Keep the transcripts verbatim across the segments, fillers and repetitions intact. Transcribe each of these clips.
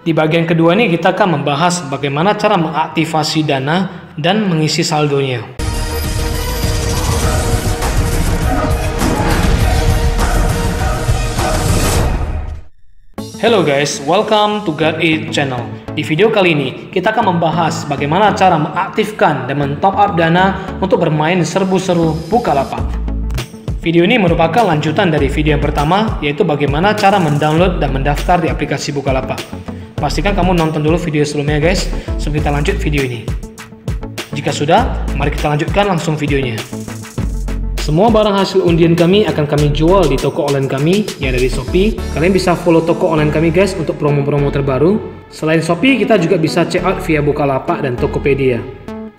Di bagian kedua ini kita akan membahas bagaimana cara mengaktifasi Dana dan mengisi saldonya. Hello guys, welcome to G O T I T Channel. Di video kali ini kita akan membahas bagaimana cara mengaktifkan dan men-top up Dana untuk bermain serbu-seru Bukalapak. Video ini merupakan lanjutan dari video yang pertama, yaitu bagaimana cara mendownload dan mendaftar di aplikasi Bukalapak. Pastikan kamu nonton dulu video sebelumnya guys, sebelum kita lanjut video ini. Jika sudah, mari kita lanjutkan langsung videonya. Semua barang hasil undian kami akan kami jual di toko online kami yang ada di Shopee. Kalian bisa follow toko online kami guys untuk promo-promo terbaru. Selain Shopee, kita juga bisa check out via Bukalapak dan Tokopedia.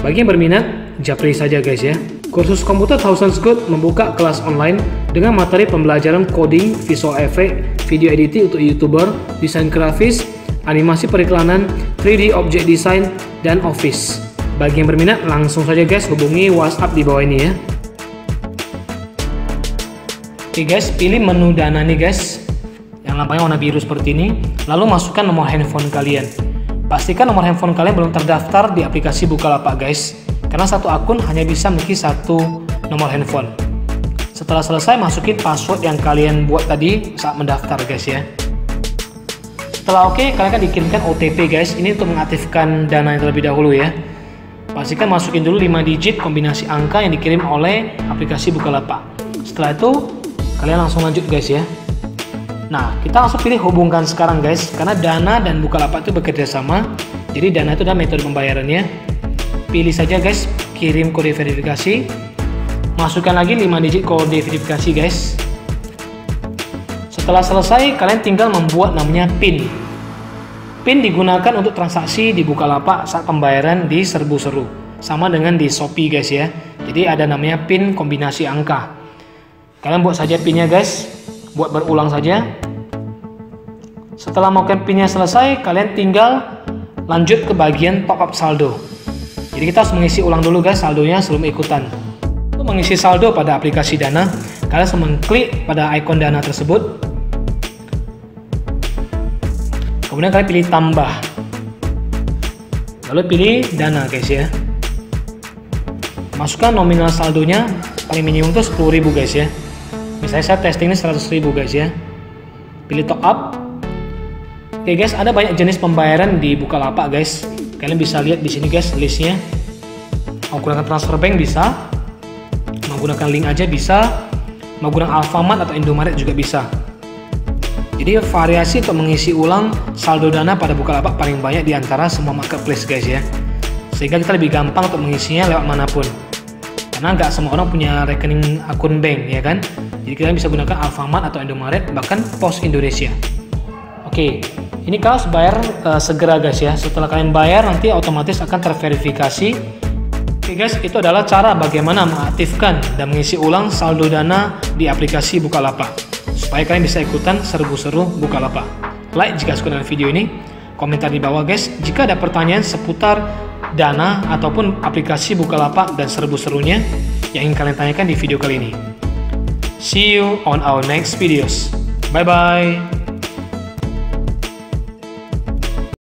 Bagi yang berminat, japri saja guys ya. Kursus Komputer Thousands Good membuka kelas online dengan materi pembelajaran coding, visual effect, video editing untuk YouTuber, desain grafis, animasi periklanan, tiga D object design, dan office. Bagi yang berminat, langsung saja guys hubungi WhatsApp di bawah ini ya. Oke guys, pilih menu Dana nih guys, yang lampanya warna biru seperti ini. Lalu masukkan nomor handphone kalian. Pastikan nomor handphone kalian belum terdaftar di aplikasi Bukalapak guys, karena satu akun hanya bisa memiliki satu nomor handphone. Setelah selesai, masukin password yang kalian buat tadi saat mendaftar guys ya. Setelah oke, okay, kalian akan dikirimkan O T P guys. Ini untuk mengaktifkan Dana yang terlebih dahulu ya. Pastikan masukin dulu lima digit kombinasi angka yang dikirim oleh aplikasi Bukalapak. Setelah itu, kalian langsung lanjut guys ya. Nah, kita langsung pilih hubungkan sekarang guys, karena Dana dan Bukalapak itu bekerja sama. Jadi Dana itu adalah metode pembayarannya. Pilih saja guys, kirim kode verifikasi. Masukkan lagi lima digit kode verifikasi guys. Setelah selesai, kalian tinggal membuat namanya PIN. PIN digunakan untuk transaksi di Bukalapak saat pembayaran di serbu-seru. Sama dengan di Shopee guys ya. Jadi ada namanya PIN kombinasi angka. Kalian buat saja PINnya guys. Buat berulang saja. Setelah melakukan PINnya selesai, kalian tinggal lanjut ke bagian top up saldo. Jadi kita harus mengisi ulang dulu guys saldonya sebelum ikutan. Untuk mengisi saldo pada aplikasi Dana, kalian harus mengklik pada ikon Dana tersebut. Kemudian kalian pilih tambah. Lalu pilih Dana guys ya. Masukkan nominal saldonya, paling minimum itu sepuluh ribu guys ya. Misalnya saya testingnya seratus ribu guys ya. Pilih top up. Oke guys, ada banyak jenis pembayaran di Bukalapak guys. Kalian bisa lihat di sini guys listnya. Mau gunakan transfer bank bisa, mau gunakan link aja bisa, mau gunakan Alfamart atau Indomaret juga bisa. Jadi variasi untuk mengisi ulang saldo Dana pada Bukalapak paling banyak di antara semua marketplace guys ya. Sehingga kita lebih gampang untuk mengisinya lewat manapun. Karena nggak semua orang punya rekening akun bank ya kan. Jadi kalian bisa gunakan Alfamart atau Indomaret, bahkan Pos Indonesia. Oke. Ini kalian harus bayar uh, segera guys ya. Setelah kalian bayar, nanti otomatis akan terverifikasi. Oke guys, itu adalah cara bagaimana mengaktifkan dan mengisi ulang saldo Dana di aplikasi Bukalapak, supaya kalian bisa ikutan serbu-seru Bukalapak. Like jika suka dengan video ini. Komentar di bawah guys jika ada pertanyaan seputar Dana ataupun aplikasi Bukalapak dan serbu-serunya yang ingin kalian tanyakan di video kali ini. See you on our next videos. Bye bye.